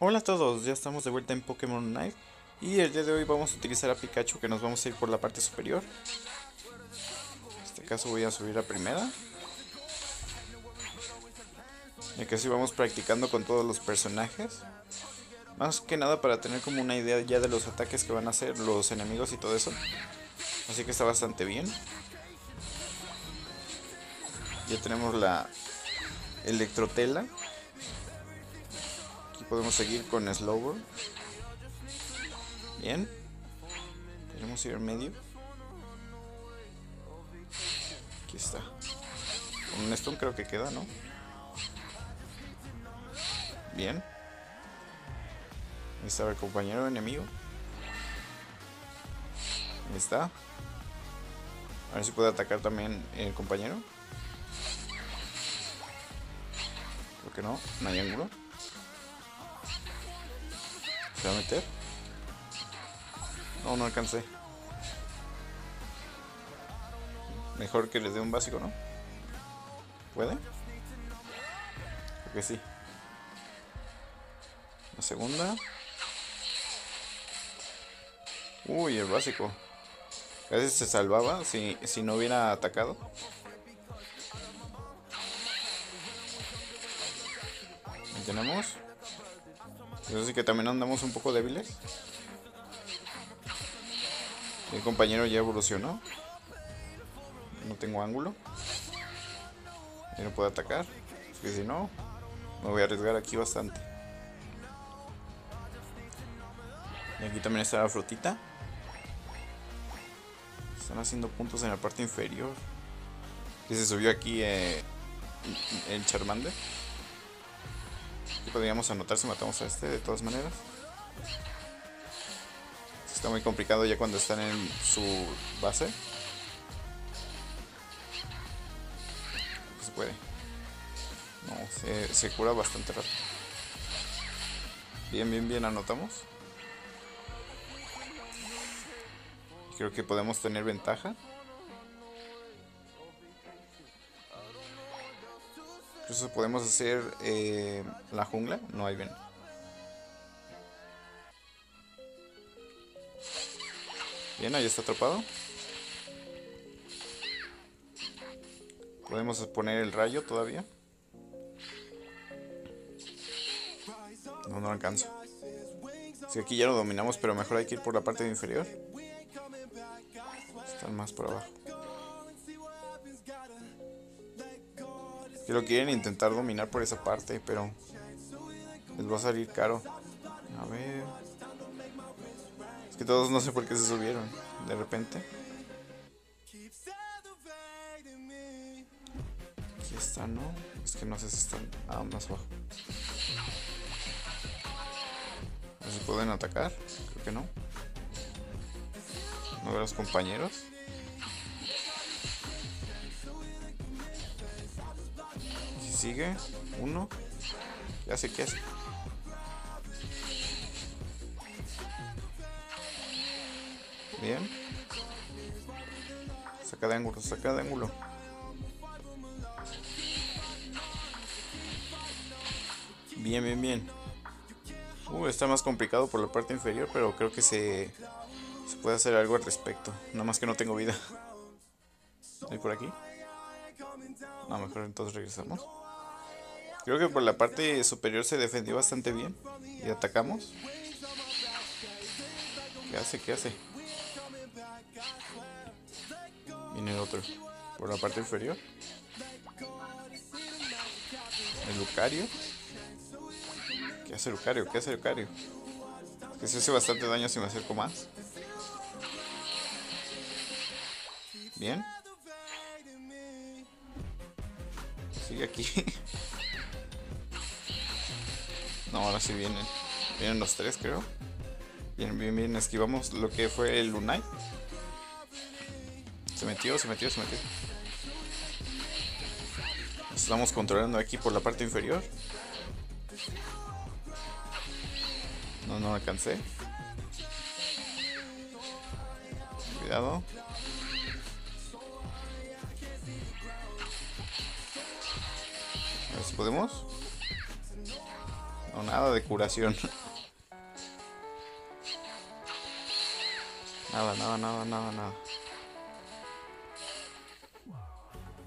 Hola a todos, ya estamos de vuelta en Pokémon Unite y el día de hoy vamos a utilizar a Pikachu, que nos vamos a ir por la parte superior. En este caso voy a subir a primera, ya que así vamos practicando con todos los personajes, más que nada para tener como una idea ya de los ataques que van a hacer los enemigos y todo eso. Así que está bastante bien. Ya tenemos la Electrotela. Podemos seguir con Slowbro. Bien. Queremos ir en medio. Aquí está. Con un stun creo que queda, ¿no? Bien. Ahí está el compañero enemigo. Ahí está. A ver si puede atacar también el compañero. Creo que no. No hay ángulo. ¿Se va a meter? No, no alcancé. Mejor que le dé un básico, ¿no? ¿Puede? Creo que sí. La segunda. Uy, el básico. Casi se salvaba si no hubiera atacado. Ahí tenemos. Así que también andamos un poco débiles. El compañero ya evolucionó. No tengo ángulo. Ya no puedo atacar. Es que si no, me voy a arriesgar aquí bastante. Y aquí también está la frutita. Están haciendo puntos en la parte inferior. Que se subió aquí el Charmander. Podríamos anotar si matamos a este de todas maneras. Está muy complicado ya cuando están en su base. Se puede. No, se cura bastante rápido. Bien, bien, bien, anotamos. Creo que podemos tener ventaja. Incluso podemos hacer la jungla. No hay bien. Bien, ahí está atrapado. Podemos poner el rayo todavía. No, no alcanzo. Es que aquí ya lo dominamos, pero mejor hay que ir por la parte inferior. Están más por abajo. Que lo quieren intentar dominar por esa parte, pero les va a salir caro. A ver. Es que todos no sé por qué se subieron de repente. Aquí está, ¿no? Es que no sé si están más abajo. A ver si pueden atacar. Creo que no. No veo a los compañeros. Sigue, uno. ¿Qué hace? ¿Qué hace? Bien. Saca de ángulo, saca de ángulo. Bien, bien, bien. Está más complicado por la parte inferior, pero creo que se puede hacer algo al respecto. Nada más que no tengo vida. ¿Hay por aquí? No, mejor entonces regresamos. Creo que por la parte superior se defendió bastante bien. Y atacamos. ¿Qué hace? ¿Qué hace? Viene el otro. Por la parte inferior. El Lucario. ¿Qué hace Lucario? ¿Qué hace Lucario? Es que se hace bastante daño si me acerco más. Bien. Sigue aquí. No, ahora sí vienen. Vienen los tres, creo. Bien, bien, bien. Esquivamos lo que fue el Lunai. Se metió, se metió, se metió. Nos estamos controlando aquí por la parte inferior. No, no alcancé. Cuidado. A ver si podemos. No, nada de curación. Nada, nada, nada, nada, nada.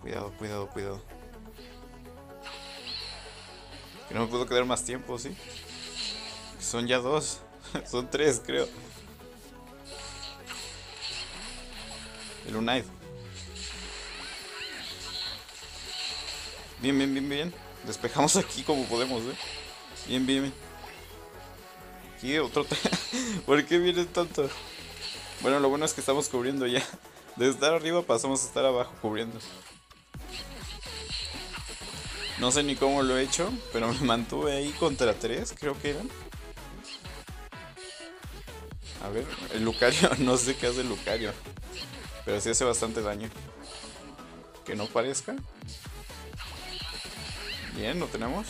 Cuidado, cuidado, cuidado. Que no me puedo quedar más tiempo, ¿sí? Son ya dos. Son tres, creo. El Unite. Bien, bien, bien, bien. Despejamos aquí como podemos, ¿eh? Bien, bien, bien. Aquí otro... ¿Por qué viene tanto? Bueno, lo bueno es que estamos cubriendo ya. De estar arriba pasamos a estar abajo cubriendo. No sé ni cómo lo he hecho, pero me mantuve ahí contra tres, creo que eran. A ver, el Lucario, no sé qué hace el Lucario. Pero sí hace bastante daño. Que no parezca. Bien, lo tenemos.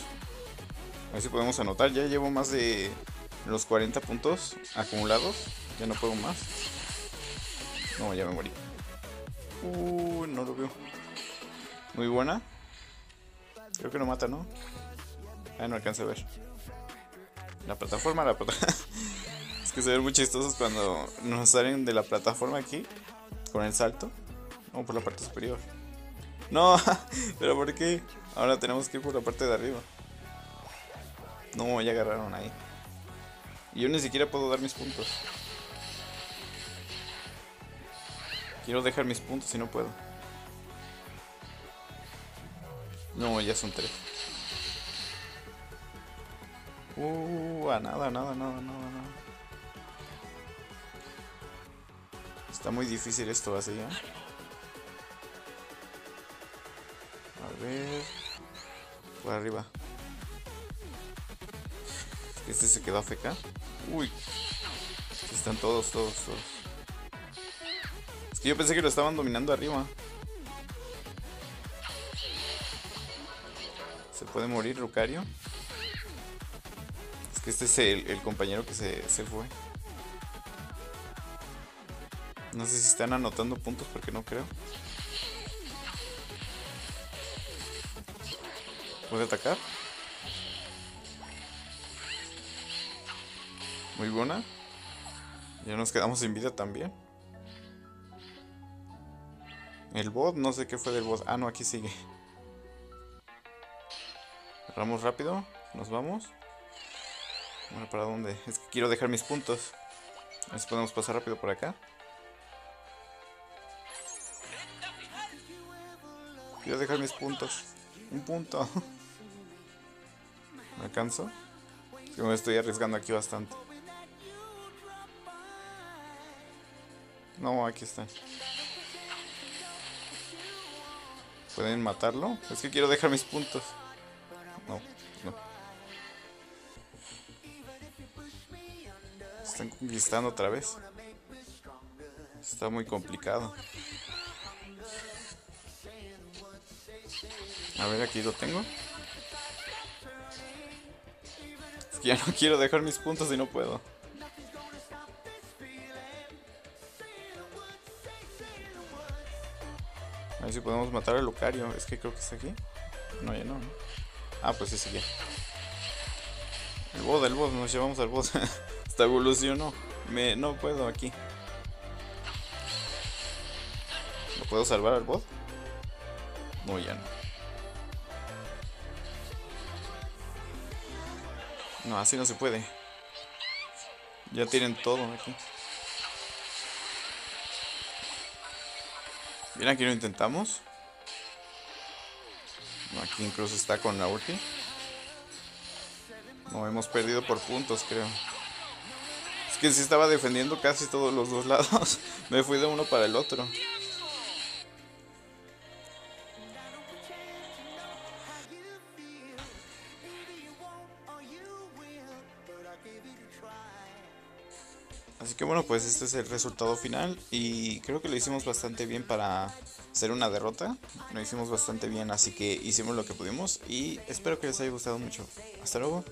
A ver si podemos anotar. Ya llevo más de los 40 puntos acumulados. Ya no puedo más. No, ya me morí. Uy, no lo veo. Muy buena. Creo que no mata, ¿no? Ah, no alcanza a ver. La plataforma, la plataforma. Es que se ven muy chistosos cuando nos salen de la plataforma aquí. Con el salto. No, por la parte superior. No, pero ¿por qué? Ahora tenemos que ir por la parte de arriba. No, ya agarraron ahí. Y yo ni siquiera puedo dar mis puntos. Quiero dejar mis puntos y no puedo. No, ya son tres. A nada, nada, nada, nada, nada. Está muy difícil esto así, ¿eh? A ver... Por arriba. Este se quedó AFK. Uy. Aquí están todos, todos, todos. Es que yo pensé que lo estaban dominando arriba. ¿Se puede morir Lucario? Es que este es el compañero que se fue. No sé si están anotando puntos porque no creo. ¿Puede atacar? Muy buena. Ya nos quedamos sin vida también. El bot, no sé qué fue del bot. Ah, no, aquí sigue. Cerramos rápido. Nos vamos. Bueno, ¿para dónde? Es que quiero dejar mis puntos. A ver si podemos pasar rápido por acá. Quiero dejar mis puntos. Un punto. ¿Me alcanzo? Yo me estoy arriesgando aquí bastante. No, aquí están. ¿Pueden matarlo? Es que quiero dejar mis puntos. No, no. Están conquistando otra vez. Está muy complicado. A ver, aquí lo tengo. Es que ya no quiero dejar mis puntos y no puedo. A ver si podemos matar al Lucario. Es que creo que está aquí. No, ya no. Ah, pues sí, sí, ya. El bot, nos llevamos al bot. Hasta evolucionó. No puedo aquí. ¿Lo puedo salvar al bot? No, ya no. No, así no se puede. Ya tienen todo aquí. Bien, aquí lo intentamos. Aquí incluso está con la ulti. No, hemos perdido por puntos, creo. Es que sí estaba defendiendo casi todos los dos lados. Me fui de uno para el otro. Así que bueno, pues este es el resultado final y creo que lo hicimos bastante bien para ser una derrota. Lo hicimos bastante bien, así que hicimos lo que pudimos y espero que les haya gustado mucho. Hasta luego.